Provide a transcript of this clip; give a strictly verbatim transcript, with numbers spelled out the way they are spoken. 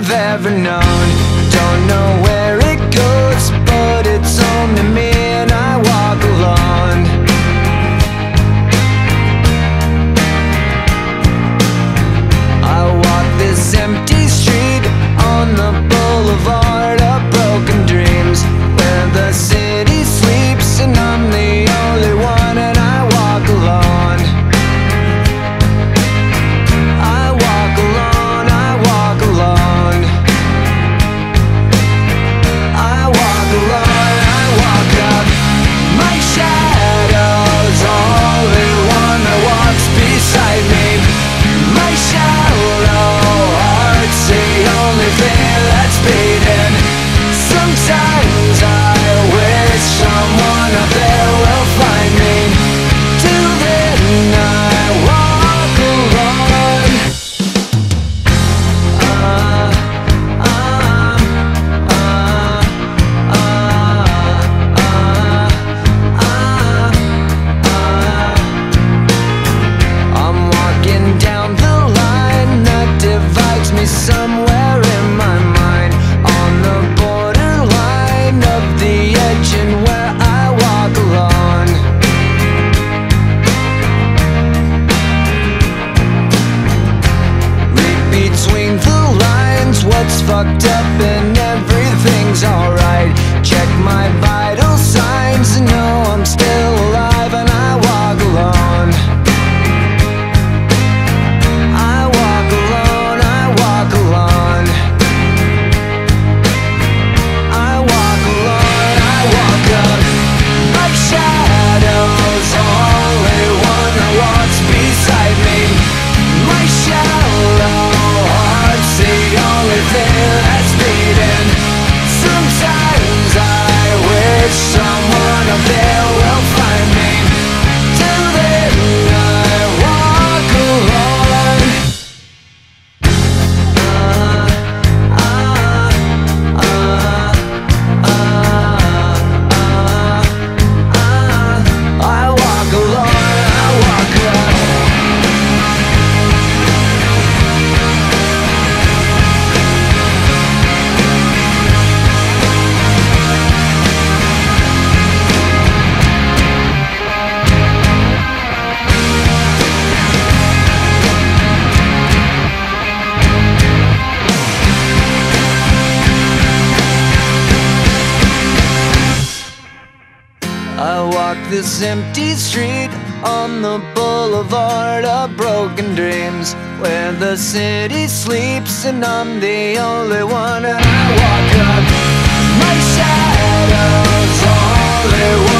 I've ever known. Don't know where it goes, but it's only me and I walk alone. I walk this empty street on the boulevard of broken dreams, where the city sleeps and I'm the only one, and I walk alone. I walk alone, I walk alone. I walk alone, I walk up. My shadow's only one that walks beside me. My shallow heart's the only thing that's beating. Sometimes I wish someone up there will find me. Till then I walk alone. Ah, ah, ah, ah, ah, ah. I'm walking down the line that divides me somewhere in my mind, on the borderline of the edge and where I walk alone. Read between the lines what's fucked up and everything's alright. Check my vital signs and know I'm still alive, and I walk alone. I walk alone, I walk alone. I walk alone, I walk up. My shadow's only one that walks beside me. My shallow heart's the only thing that's beating. Sometimes I wish someone up there will find me. Till then I walk alone. I walk alone, I walk up. I walk this empty street on the boulevard of broken dreams, where the city sleeps and I'm the only one, and I walk up. My shadow's only one